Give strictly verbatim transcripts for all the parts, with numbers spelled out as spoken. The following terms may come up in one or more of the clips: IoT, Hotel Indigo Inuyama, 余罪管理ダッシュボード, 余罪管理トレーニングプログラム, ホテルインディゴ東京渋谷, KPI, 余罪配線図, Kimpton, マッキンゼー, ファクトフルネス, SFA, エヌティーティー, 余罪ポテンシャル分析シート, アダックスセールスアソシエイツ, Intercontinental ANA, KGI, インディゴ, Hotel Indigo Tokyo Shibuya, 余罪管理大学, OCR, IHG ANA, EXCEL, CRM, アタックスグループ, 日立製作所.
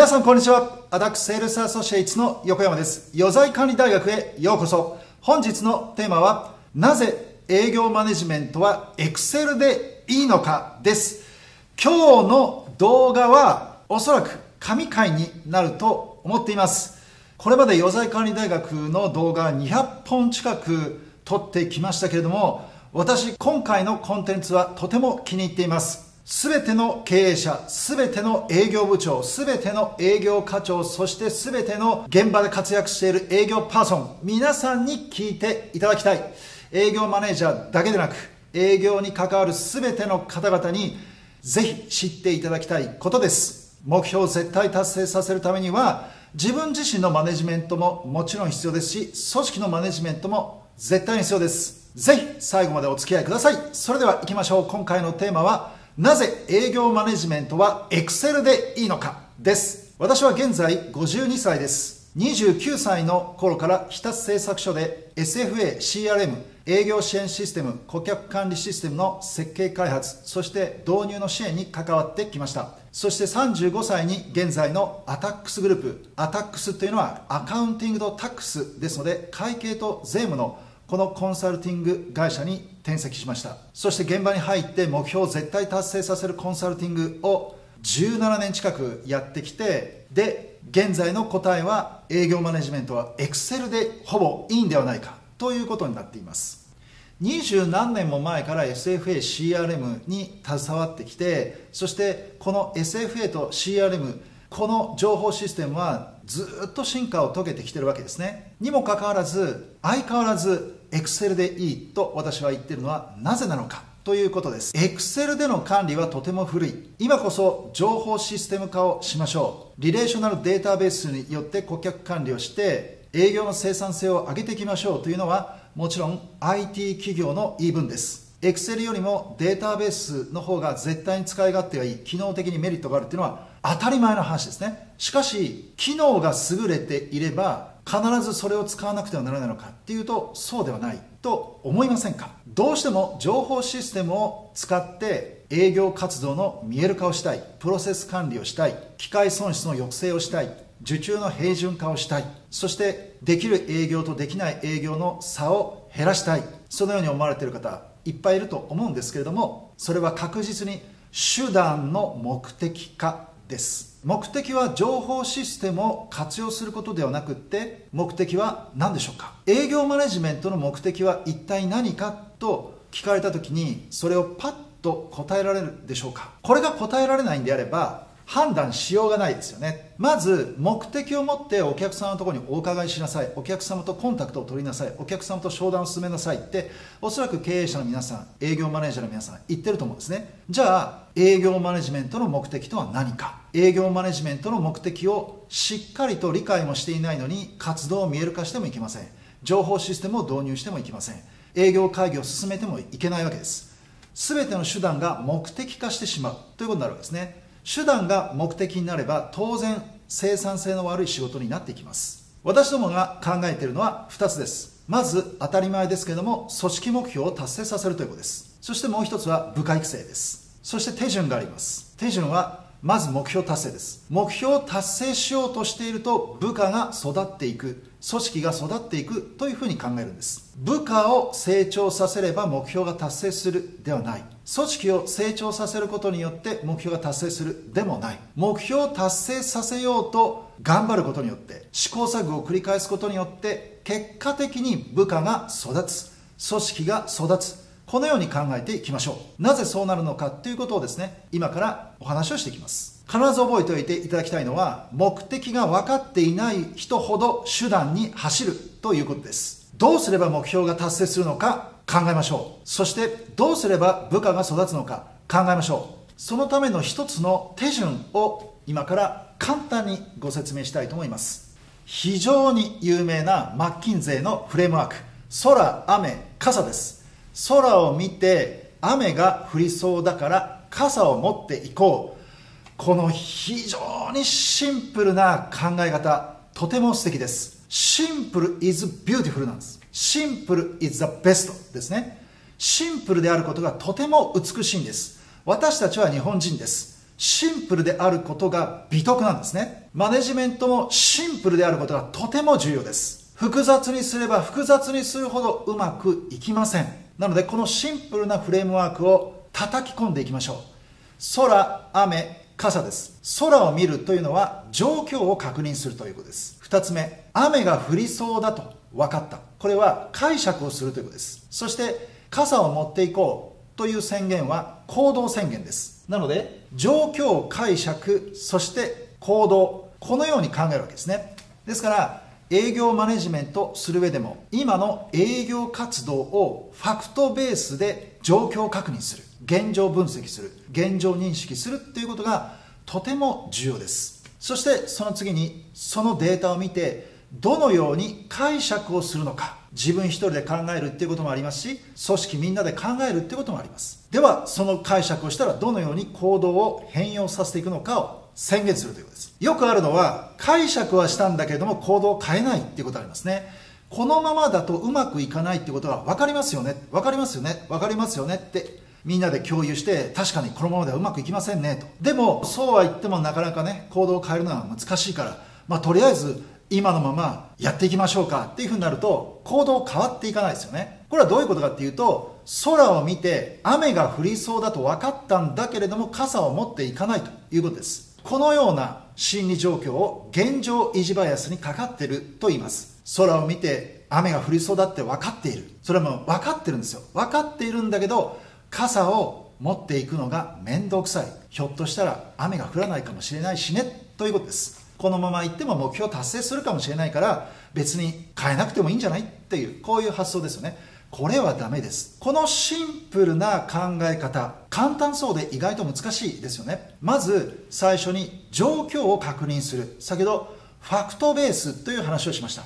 皆さんこんにちは。アダックスセールスアソシエイツの横山です。余罪管理大学へようこそ。本日のテーマは、なぜ営業マネジメントは エクセル でいいのかです。今日の動画はおそらく神回になると思っています。これまで余罪管理大学の動画にひゃっぽん近く撮ってきましたけれども、私今回のコンテンツはとても気に入っています。すべての経営者、すべての営業部長、すべての営業課長、そしてすべての現場で活躍している営業パーソン、皆さんに聞いていただきたい。営業マネージャーだけでなく、営業に関わるすべての方々にぜひ知っていただきたいことです。目標を絶対達成させるためには、自分自身のマネジメントももちろん必要ですし、組織のマネジメントも絶対に必要です。ぜひ最後までお付き合いください。それでは行きましょう。今回のテーマは、なぜ営業マネジメントは エクセル でいいのかです。私は現在ごじゅうにさいです。にじゅうきゅうさいの頃から日立製作所で エスエフエー、シーアールエム、営業支援システム、顧客管理システムの設計開発、そして導入の支援に関わってきました。そしてさんじゅうごさいに現在のアタックスグループ、アタックスというのはアカウンティングとタックスですので、会計と税務のこのコンサルティング会社に転籍しました。そして現場に入って目標を絶対達成させるコンサルティングをじゅうななねん近くやってきて、で、現在の答えは営業マネジメントは エクセル でほぼいいんではないかということになっています。二十何年も前から エスエフエー、シーアールエム に携わってきて、そしてこの エスエフエー と シーアールエム、この情報システムはずっと進化を遂げてきてるわけですね。にもかかわらず、相変わらずエクセル でいいと私は言ってるのはなぜなのかということです。エクセル での管理はとても古い。今こそ情報システム化をしましょう。リレーショナルデータベースによって顧客管理をして営業の生産性を上げていきましょうというのはもちろん アイティー 企業の言い分です。エクセル よりもデータベースの方が絶対に使い勝手がいい、機能的にメリットがあるというのは当たり前の話ですね。しかし、機能が優れていれば必ずそれを使わなくてはならないのかっていうとそうではないと思いませんか？どうしても情報システムを使って営業活動の見える化をしたい、プロセス管理をしたい、機械損失の抑制をしたい、受注の平準化をしたい、そしてできる営業とできない営業の差を減らしたい、そのように思われている方いっぱいいると思うんですけれども、それは確実に手段の目的化です。目的は情報システムを活用することではなくって、目的は何でしょうか？営業マネジメントの目的は一体何かと聞かれた時にそれをパッと答えられるでしょうか？これが答えられないんであれば判断しようがないですよね。まず目的を持ってお客様のところにお伺いしなさい、お客様とコンタクトを取りなさい、お客様と商談を進めなさいっておそらく経営者の皆さん、営業マネージャーの皆さん言ってると思うんですね。じゃあ営業マネジメントの目的とは何か？営業マネジメントの目的をしっかりと理解もしていないのに活動を見える化してもいけません。情報システムを導入してもいけません。営業会議を進めてもいけないわけです。全ての手段が目的化してしまうということになるわけですね。手段が目的になれば当然生産性の悪い仕事になっていきます。私どもが考えているのはふたつです。まず当たり前ですけれども組織目標を達成させるということです。そしてもうひとつは部下育成です。そして手順があります。手順はまず目標達成です。目標を達成しようとしていると部下が育っていく、組織が育っていくというふうに考えるんです。部下を成長させれば目標が達成するではない、組織を成長させることによって目標が達成するでもない、目標を達成させようと頑張ることによって試行錯誤を繰り返すことによって結果的に部下が育つ、組織が育つ、このように考えていきましょう。なぜそうなるのかということをですね、今からお話をしていきます。必ず覚えておいていただきたいのは、目的が分かっていない人ほど手段に走るということです。どうすれば目標が達成するのか考えましょう。そしてどうすれば部下が育つのか考えましょう。そのための一つの手順を今から簡単にご説明したいと思います。非常に有名なマッキンゼーのフレームワーク、空、雨、傘です。空を見て雨が降りそうだから傘を持っていこう。この非常にシンプルな考え方、とても素敵です。シンプル is beautiful なんです。シンプル is the best ですね。シンプルであることがとても美しいんです。私たちは日本人です。シンプルであることが美徳なんですね。マネジメントもシンプルであることがとても重要です。複雑にすれば複雑にするほどうまくいきません。なのでこのシンプルなフレームワークを叩き込んでいきましょう。空、雨、傘です。空を見るというのは状況を確認するということです。ふたつめ、雨が降りそうだと分かった。これは解釈をするということです。そして傘を持っていこうという宣言は行動宣言です。なので状況、解釈、そして行動、このように考えるわけですね。ですから営業マネジメントする上でも今の営業活動をファクトベースで状況確認する、現状分析する、現状認識するっていうことがとても重要です。そしてその次にそのデータを見てどのように解釈をするのか、自分一人で考えるっていうこともありますし、組織みんなで考えるっていうこともあります。ではその解釈をしたらどのように行動を変容させていくのかを宣言するということです。よくあるのは解釈はしたんだけれども行動を変えないっていうことがありますね。このままだとうまくいかないっていうことは分かりますよね、分かりますよね、分かりますよねってみんなで共有して、確かにこのままではうまくいきませんねと。でもそうは言ってもなかなかね、行動を変えるのは難しいから、まあ、とりあえず今のままやっていきましょうかっていうふうになると行動変わっていかないですよね。これはどういうことかっていうと、空を見て雨が降りそうだと分かったんだけれども傘を持っていかないということです。このような心理状況を現状維持バイアスにかかっていると言います。空を見て雨が降りそうだって分かっている、それはもう分かってるんですよ。分かっているんだけど傘を持っていくのが面倒くさい、ひょっとしたら雨が降らないかもしれないしねということです。このまま行っても目標達成するかもしれないから別に変えなくてもいいんじゃないっていう、こういう発想ですよね。これはダメです。このシンプルな考え方、簡単そうで意外と難しいですよね。まず最初に状況を確認する。先ほどファクトベースという話をしました。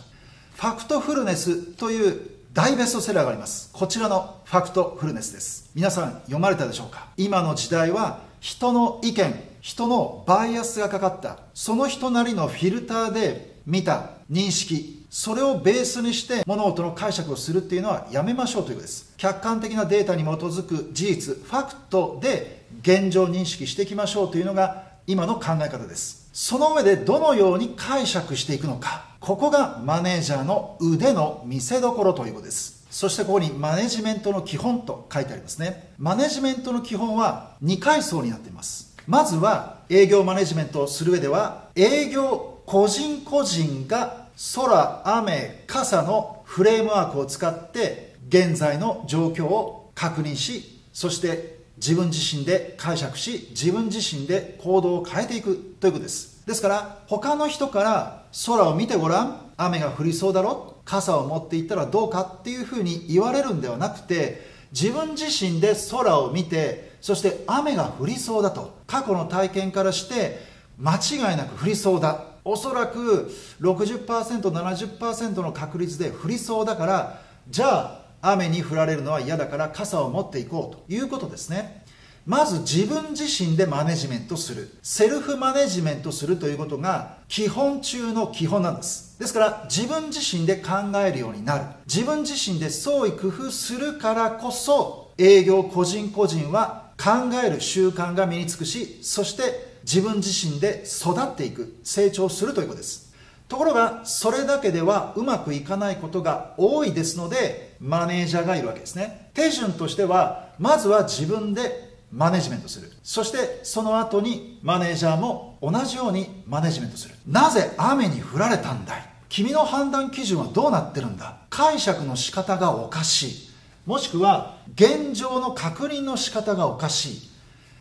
ファクトフルネスという大ベストセラーがあります。こちらのファクトフルネスです。皆さん読まれたでしょうか。今の時代は人の意見、人のバイアスがかかったその人なりのフィルターで見た認識、それをベースにして物事の解釈をするっていうのはやめましょうということです。客観的なデータに基づく事実、ファクトで現状認識していきましょうというのが今の考え方です。その上でどのように解釈していくのか、ここがマネージャーの腕の見せ所ということです。そしてここにマネジメントの基本と書いてありますね。マネジメントの基本はにかいそうになっています。まずは営業マネジメントをする上では営業個人個人が空、雨、傘のフレームワークを使って現在の状況を確認し、そして自分自身で解釈し、自分自身で行動を変えていくということです。ですから他の人から空を見てごらん、雨が降りそうだろ、傘を持っていったらどうかっていうふうに言われるんではなくて、自分自身で空を見て、そして雨が降りそうだと、過去の体験からして間違いなく降りそうだ、おそらく ろくじゅっパーセント、ななじゅっパーセント の確率で降りそうだから、じゃあ雨に降られるのは嫌だから傘を持っていこうということですね。まず自分自身でマネジメントする、セルフマネジメントするということが基本中の基本なんです。ですから自分自身で考えるようになる、自分自身で創意工夫するからこそ営業個人個人は考える習慣が身につくし、そして自分自身で育っていく、成長するということです。ところがそれだけではうまくいかないことが多いですので、マネージャーがいるわけですね。手順としてはまずは自分でマネジメントする、そしてその後にマネージャーも同じようにマネジメントする。なぜ雨に降られたんだい、君の判断基準はどうなってるんだ、解釈の仕方がおかしい、もしくは現状の確認の仕方がおかし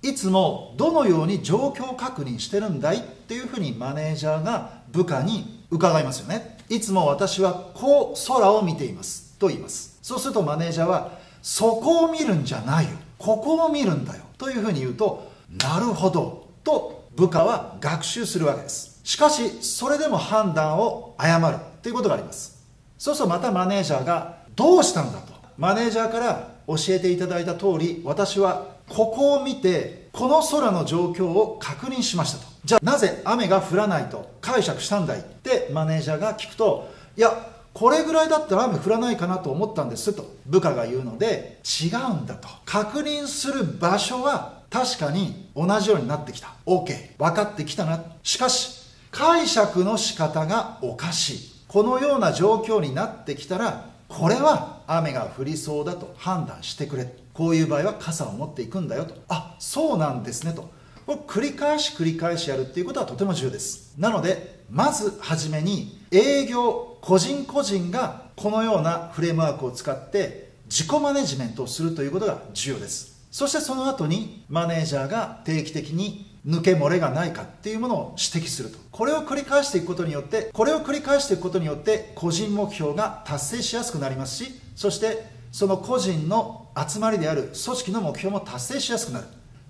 い、いつもどのように状況確認してるんだいっていうふうにマネージャーが部下に伺いますよね。いつも私はこう空を見ていますと言います。そうするとマネージャーはそこを見るんじゃないよ、ここを見るんだよというふうに言うと、なるほどと部下は学習するわけです。しかしそれでも判断を誤るということがあります。そうするとまたマネージャーがどうしたんだと、マネージャーから教えていただいた通り私はここを見てこの空の状況を確認しましたと、じゃあなぜ雨が降らないと解釈したんだいってマネージャーが聞くと、いやこれぐらいだったら雨降らないかなと思ったんですと部下が言うので、違うんだと、確認する場所は確かに同じようになってきた。 OK、 分かってきたな。しかし解釈の仕方がおかしい。このような状況になってきたら、これは雨が降りそうだと判断してくれ。こういう場合は傘を持っていくんだよと。あ、そうなんですねと。これ繰り返し繰り返しやるっていうことはとても重要です。なのでまずはじめに営業個人個人がこのようなフレームワークを使って自己マネジメントをするということが重要です。そしてその後にマネージャーが定期的に抜け漏れがないかっていうものを指摘すると。これを繰り返していくことによってこれを繰り返していくことによって個人目標が達成しやすくなりますし、そしてその個人の集まりである組織の目標も達成しやすくなる。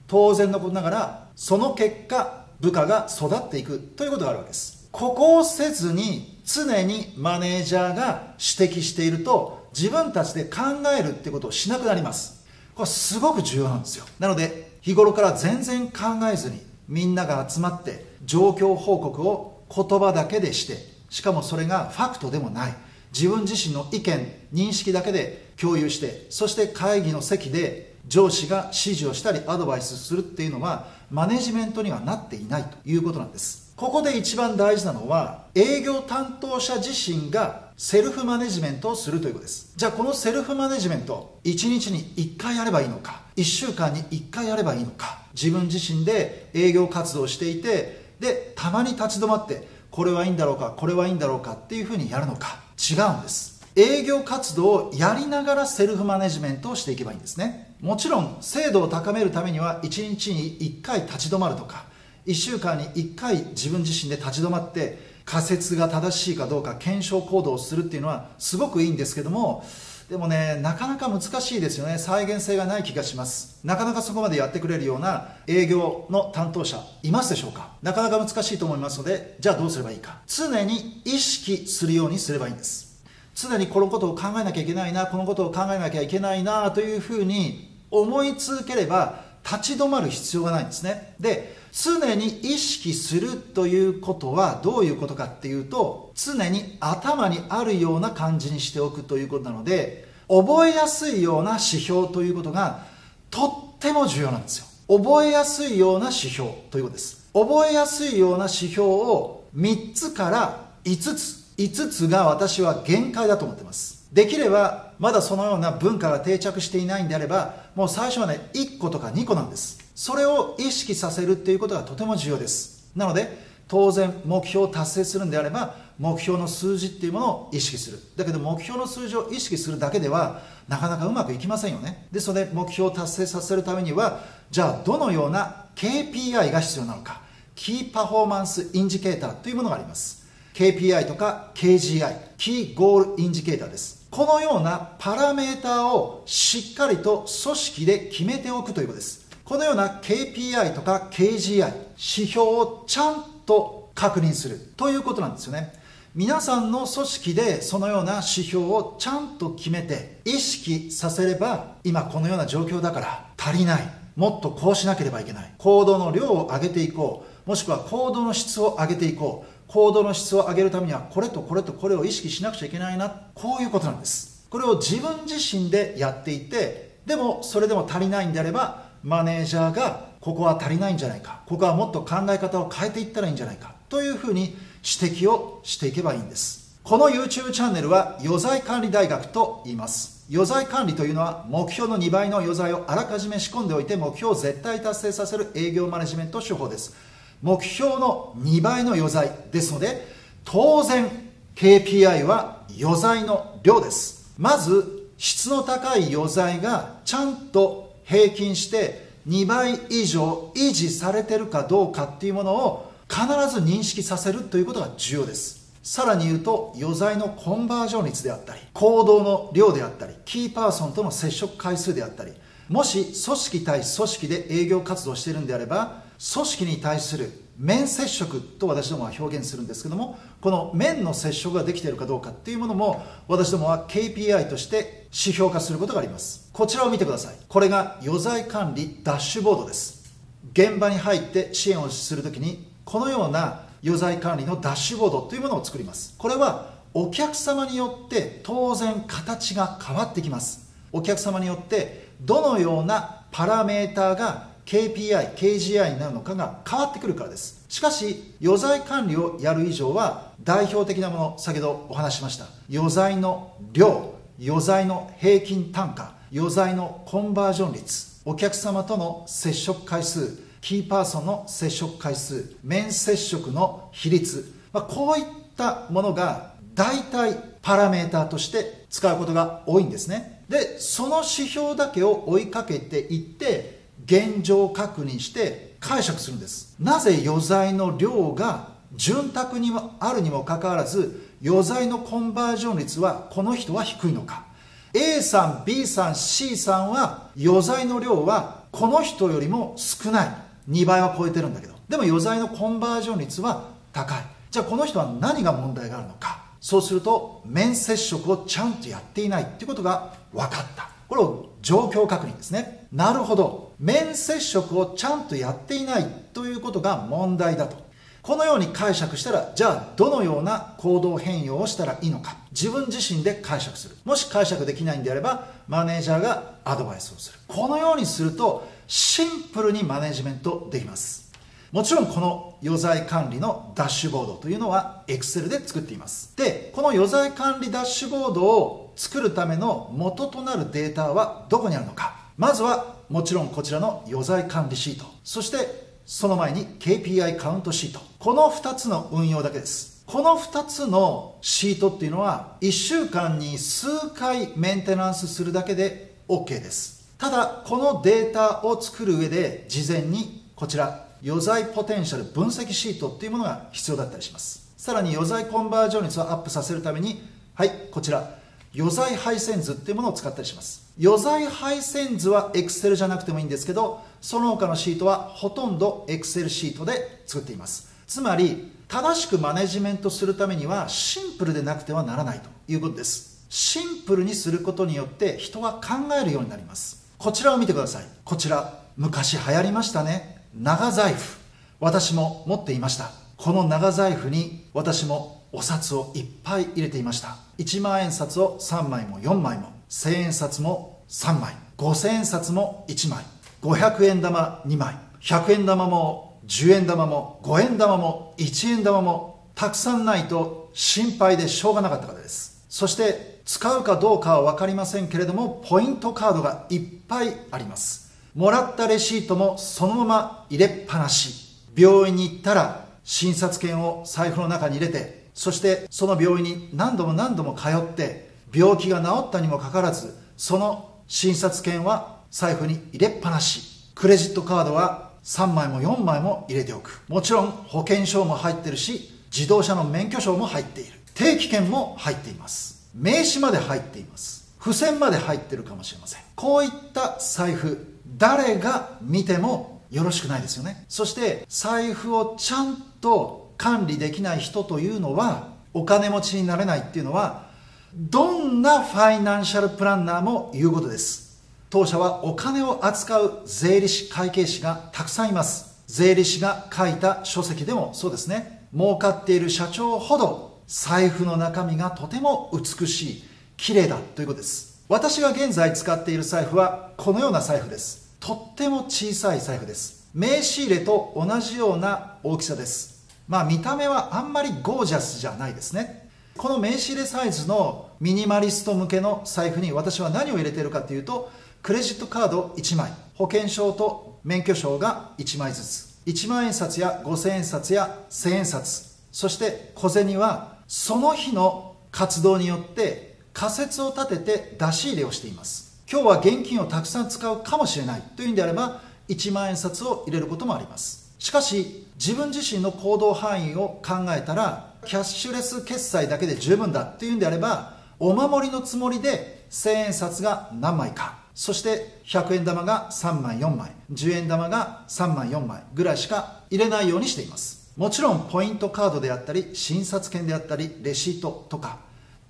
当然のことながらその結果部下が育っていくということがあるわけです。ここをせずに常にマネージャーが指摘していると自分たちで考えるってことをしなくなります。これすごく重要なんですよ。なので日頃から全然考えずにみんなが集まって状況報告を言葉だけでして、しかもそれがファクトでもない、自分自身の意見認識だけで共有して、そして会議の席で上司が指示をしたりアドバイスするっていうのはマネジメントにはなっていないということなんです。ここで一番大事なのは営業担当者自身がセルフマネジメントをするということです。じゃあこのセルフマネジメントいちにちにいっかいやればいいのか、いっしゅうかんにいっかいやればいいのか、自分自身で営業活動をしていて、でたまに立ち止まってこれはいいんだろうかこれはいいんだろうかっていうふうにやるのか。違うんです。営業活動をやりながらセルフマネジメントをしていけばいいんですね。もちろん精度を高めるためにはいちにちにいっかい立ち止まるとかいっしゅうかんにいっかい自分自身で立ち止まって仮説が正しいかどうか検証行動をするっていうのはすごくいいんですけども、でもねなかなか難しいですよね。再現性がない気がします。なかなかそこまでやってくれるような営業の担当者いますでしょうか。なかなか難しいと思いますので、じゃあどうすればいいか、常に意識するようにすればいいんです。常にこのことを考えなきゃいけないな、このことを考えなきゃいけないなというふうに思い続ければ立ち止まる必要がないんですね。で常に意識するということはどういうことかっていうと、常に頭にあるような感じにしておくということなので、覚えやすいような指標ということがとっても重要なんですよ。覚えやすいような指標ということです。覚えやすいような指標をみっつからいつつ、いつつが私は限界だと思ってます。できればまだそのような文化が定着していないんであれば、もう最初はねいっことかにこなんです。それを意識させるっていうことがとても重要です。なので当然目標を達成するんであれば目標の数字っていうものを意識する。だけど目標の数字を意識するだけではなかなかうまくいきませんよね。ですので目標を達成させるためには、じゃあどのような ケーピーアイ が必要なのか、キーパフォーマンスインジケーターというものがあります。 ケーピーアイ とか ケージーアイ、 キーゴールインジケーターです。このようなパラメーターをしっかりと組織で決めておくということです。このような ケーピーアイ とか ケージーアイ、 指標をちゃんと確認するということなんですよね。皆さんの組織でそのような指標をちゃんと決めて意識させれば、今このような状況だから足りない、もっとこうしなければいけない、行動の量を上げていこう、もしくは行動の質を上げていこう、行動の質を上げるためにはこれとこれとこれを意識しなくちゃいけないな、こういうことなんです。これを自分自身でやっていて、でもそれでも足りないんであればマネージャーがここは足りないんじゃないか、ここはもっと考え方を変えていったらいいんじゃないかというふうに指摘をしていけばいいんです。この YouTube チャンネルは余罪管理大学と言います。余罪管理というのは目標のにばいの余罪をあらかじめ仕込んでおいて目標を絶対達成させる営業マネジメント手法です。目標のにばいの余罪ですので、当然 ケーピーアイ は余罪の量です。まず質の高い余罪がちゃんと平均してにばい以上維持されているかどうかっていうものを必ず認識させるということが重要です。さらに言うと余罪のコンバージョン率であったり、行動の量であったり、キーパーソンとの接触回数であったり、もし組織対組織で営業活動しているのであれば組織に対する面接触と私どもは表現するんですけども、この面の接触ができているかどうかっていうものも私どもは ケーピーアイ として指標化することがあります。こちらを見てください。これが余罪管理ダッシュボードです。現場に入って支援をするときにこのような余罪管理のダッシュボードというものを作ります。これはお客様によって当然形が変わってきます。お客様によってどのようなパラメーターがケーピーアイ、ケージーアイ になるのかが変わってくるからです。しかし、余罪管理をやる以上は代表的なもの、先ほどお話ししました。余罪の量、余罪の平均単価、余罪のコンバージョン率、お客様との接触回数、キーパーソンの接触回数、面接触の比率、まあ、こういったものが大体パラメーターとして使うことが多いんですね。で、その指標だけを追いかけていって、現状を確認して解釈するんです。なぜ余罪の量が潤沢にもあるにもかかわらず、余罪のコンバージョン率はこの人は低いのか。A さん、B さん、C さんは余罪の量はこの人よりも少ない。にばいは超えてるんだけど。でも余罪のコンバージョン率は高い。じゃあこの人は何が問題があるのか。そうすると、面接触をちゃんとやっていないっていうことが分かった。これを状況確認ですね。なるほど。面接触をちゃんとやっていないということが問題だと。このように解釈したら、じゃあどのような行動変容をしたらいいのか。自分自身で解釈する。もし解釈できないんであれば、マネージャーがアドバイスをする。このようにすると、シンプルにマネジメントできます。もちろんこの余罪管理のダッシュボードというのは エクセル で作っています。で、この余罪管理ダッシュボードを作るための元となるデータはどこにあるのか。まずはもちろんこちらの余罪管理シート。そしてその前に ケーピーアイ カウントシート。このふたつの運用だけです。このふたつのシートっていうのはいっしゅうかんに数回メンテナンスするだけで OK です。ただ、このデータを作る上で事前にこちら余罪ポテンシャル分析シートっていうものが必要だったりします。さらに余罪コンバージョン率をアップさせるために、はい、こちら、余罪配線図っていうものを使ったりします。余罪配線図は エクセル じゃなくてもいいんですけど、その他のシートはほとんど エクセル シートで作っています。つまり、正しくマネジメントするためにはシンプルでなくてはならないということです。シンプルにすることによって人は考えるようになります。こちらを見てください。こちら、昔流行りましたね。長財布。私も持っていました。この長財布に私もお札をいっぱい入れていました。いちまん円札をさんまいもよんまいも、せんえん札もさんまい、ごせんえん札もいちまい、ごひゃくえん玉にまい、ひゃくえん玉もじゅうえん玉もごえん玉もいちえん玉もたくさんないと心配でしょうがなかったからです。そして使うかどうかはわかりませんけれども、ポイントカードがいっぱいあります。もらったレシートもそのまま入れっぱなし。病院に行ったら診察券を財布の中に入れて、そしてその病院に何度も何度も通って、病気が治ったにもかかわらず、その診察券は財布に入れっぱなし。クレジットカードはさんまいもよんまいも入れておく。もちろん保険証も入ってるし、自動車の免許証も入っている。定期券も入っています。名刺まで入っています。付箋まで入ってるかもしれません。こういった財布、誰が見てもよろしくないですよね。そして財布をちゃんと管理できない人というのは、お金持ちになれないっていうのは、どんなファイナンシャルプランナーも言うことです。当社はお金を扱う税理士、会計士がたくさんいます。税理士が書いた書籍でもそうですね。儲かっている社長ほど財布の中身がとても美しい、綺麗だということです。私が現在使っている財布はこのような財布です。とっても小さい財布です。名刺入れと同じような大きさです。まあ見た目はあんまりゴージャスじゃないですね。この名刺入れサイズのミニマリスト向けの財布に私は何を入れているかというと、クレジットカードいちまい、保険証と免許証がいちまいずつ、いちまん円札やごせんえん札やせんえん札、そして小銭はその日の活動によって仮説を立てて出し入れをしています。今日は現金をたくさん使うかもしれないというんであれば、いちまん円札を入れることもあります。しかし自分自身の行動範囲を考えたら、キャッシュレス決済だけで十分だというんであれば、お守りのつもりでせんえん札が何枚か、そしてひゃくえん玉がさんまいよんまい、じゅうえん玉がさんまいよんまいぐらいしか入れないようにしています。もちろんポイントカードであったり、診察券であったり、レシートとか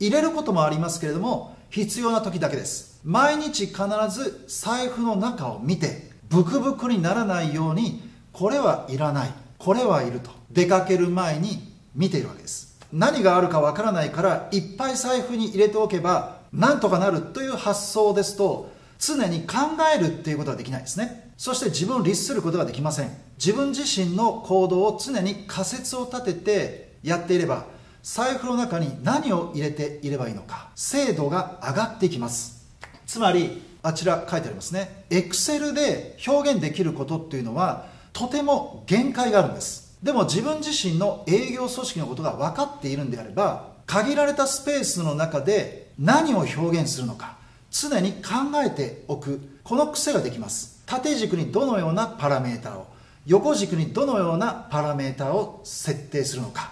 入れることもありますけれども、必要な時だけです。毎日必ず財布の中を見て、ブクブクにならないように、これはいらない、これはいると出かける前に見ているわけです。何があるかわからないからいっぱい財布に入れておけばなんとかなるという発想ですと、常に考えるっていうことはできないですね。そして自分を律することができません。自分自身の行動を常に仮説を立ててやっていれば、財布の中に何を入れていればいいのか、精度が上がっていきます。つまりあちら書いてありますね、 エクセル で表現できることっていうのはとても限界があるんです。でも自分自身の営業組織のことが分かっているんであれば、限られたスペースの中で何を表現するのか常に考えておく、この癖ができます。縦軸にどのようなパラメータを、横軸にどのようなパラメータを設定するのか、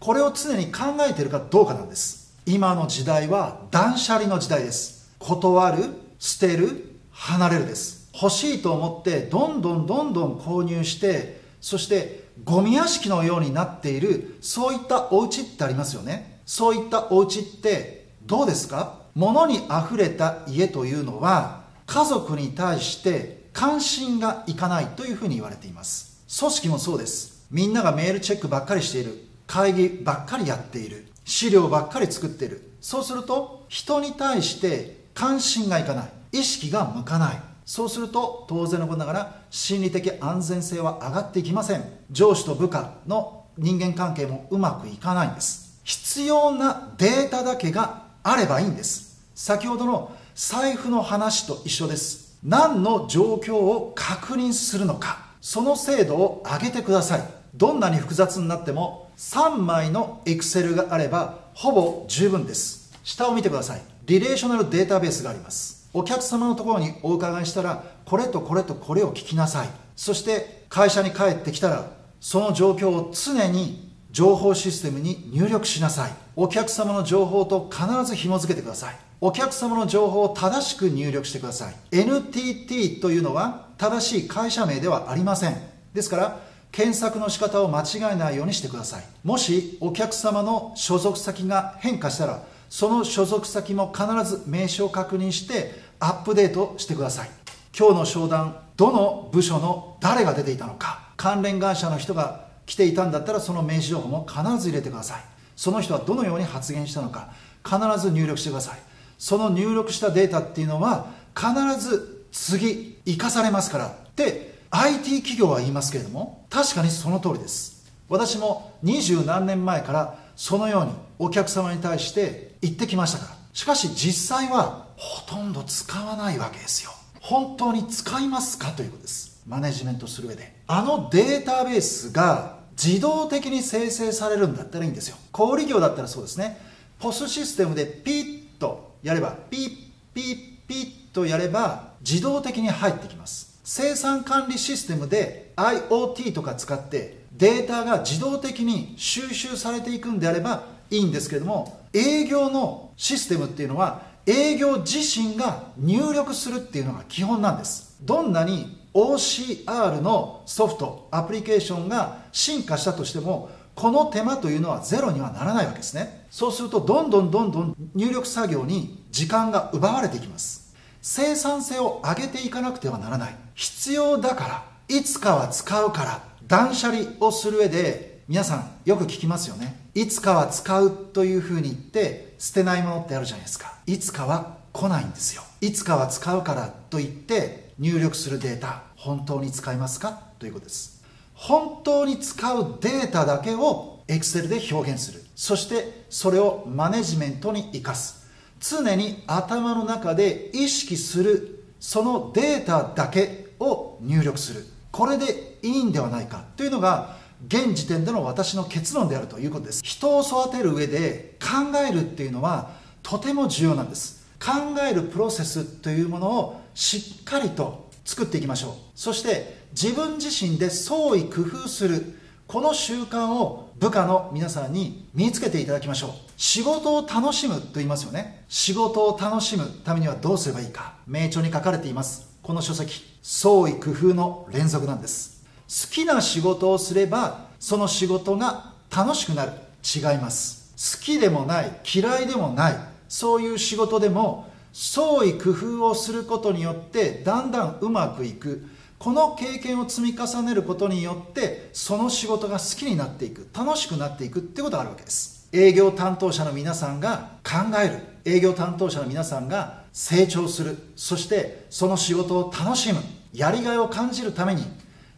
これを常に考えているかどうかなんです。今の時代は断捨離の時代です。断る、捨てる、離れるです。欲しいと思ってどんどんどんどん購入して、そしてゴミ屋敷のようになっている、そういったお家ってありますよね。そういったお家ってどうですか？物にあふれた家というのは家族に対して関心がいかないというふうに言われています。組織もそうです。みんながメールチェックばっかりしている、会議ばっかりやっている、資料ばっかり作っている。そうすると人に対して関心がいかない、意識が向かない。そうすると当然のことながら心理的安全性は上がっていきません。上司と部下の人間関係もうまくいかないんです。必要なデータだけがあればいいんです。先ほどの財布の話と一緒です。何の状況を確認するのか、その精度を上げてください。どんなに複雑になってもさんまいの エクセル があればほぼ十分です。下を見てください。リレーショナルデータベースがあります。お客様のところにお伺いしたら、これとこれとこれを聞きなさい。そして会社に帰ってきたらその状況を常に情報システムに入力しなさい。お客様の情報と必ず紐付けてください。お客様の情報を正しく入力してください。 エヌティーティー というのは正しい会社名ではありません。ですから検索の仕方を間違えないようにしてください。もしお客様の所属先が変化したら、その所属先も必ず名称を確認してアップデートしてください。今日の商談、どの部署の誰が出ていたのか、関連会社の人が来ていたんだったらその名刺情報も必ず入れてください。その人はどのように発言したのか必ず入力してください。その入力したデータっていうのは必ず次生かされますからって アイティー 企業は言いますけれども、確かにその通りです。私もにじゅうなんねんまえからそのようにお客様に対して言ってきましたから。しかし実際はほとんど使わないわけですよ。本当に使いますかということです。マネジメントする上であのデータベースが自動的に生成されるんだったらいいんですよ。小売業だったらそうですね。ポスシステムでピッとやれば、ピッピッピッとやれば自動的に入ってきます。生産管理システムで アイオーティー とか使ってデータが自動的に収集されていくんであればいいんですけれども、営業のシステムっていうのは営業自身が入力するっていうのが基本なんです。どんなにオーシーアール のソフト、アプリケーションが進化したとしても、この手間というのはゼロにはならないわけですね。そうするとどんどんどんどん入力作業に時間が奪われていきます。生産性を上げていかなくてはならない。必要だから、いつかは使うから。断捨離をする上で皆さんよく聞きますよね。いつかは使うというふうに言って捨てないものってあるじゃないですか。いつかは来ないんですよ。いつかは使うからと言って入力するデータ、本当に使いますかということです。本当に使うデータだけを エクセル で表現する。そしてそれをマネジメントに生かす。常に頭の中で意識する、そのデータだけを入力する。これでいいんではないかというのが現時点での私の結論であるということです。人を育てる上で考えるっていうのはとても重要なんです。考えるプロセスというものをしっかりと作っていきましょう。そして自分自身で創意工夫する、この習慣を部下の皆さんに身につけていただきましょう。仕事を楽しむと言いますよね。仕事を楽しむためにはどうすればいいか、名著に書かれています。この書籍、創意工夫の連続なんです。好きな仕事をすればその仕事が楽しくなる。違います。好きでもない、嫌いでもない、そういう仕事でも創意工夫をすることによってだんだんうまくいく。この経験を積み重ねることによってその仕事が好きになっていく、楽しくなっていくってことがあるわけです。営業担当者の皆さんが考える、営業担当者の皆さんが成長する、そしてその仕事を楽しむ、やりがいを感じるために、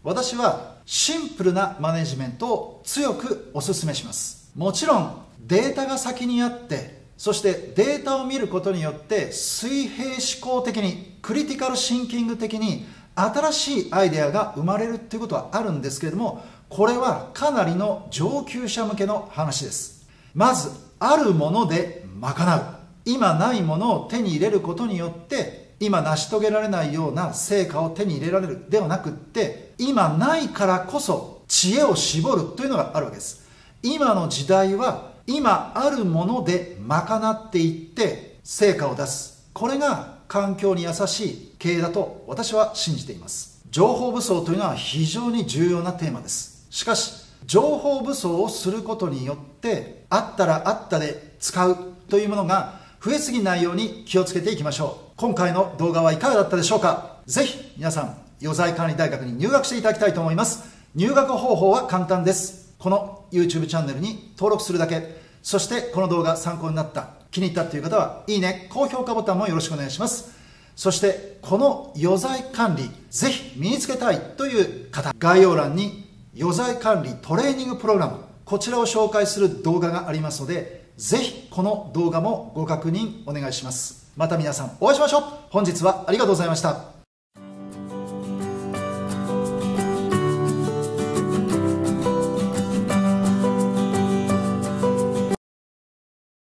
私はシンプルなマネジメントを強くお勧めします。もちろんデータが先にあって、そしてデータを見ることによって水平思考的に、クリティカルシンキング的に新しいアイデアが生まれるっていうことはあるんですけれども、これはかなりの上級者向けの話です。まずあるもので賄う、今ないものを手に入れることによって今成し遂げられないような成果を手に入れられるではなくって、今ないからこそ知恵を絞るというのがあるわけです。今の時代は今あるもので賄っていって成果を出す、これが環境に優しい経営だと私は信じています。情報武装というのは非常に重要なテーマです。しかし情報武装をすることによって、あったらあったで使うというものが増えすぎないように気をつけていきましょう。今回の動画はいかがだったでしょうか。ぜひ皆さん、余罪管理大学に入学していただきたいと思います。入学方法は簡単です。この YouTube チャンネルに登録するだけ。そしてこの動画参考になった、気に入ったという方はいいね、高評価ボタンもよろしくお願いします。そしてこの余罪管理ぜひ身につけたいという方、概要欄に余罪管理トレーニングプログラム、こちらを紹介する動画がありますので、ぜひこの動画もご確認お願いします。また皆さんお会いしましょう。本日はありがとうございました。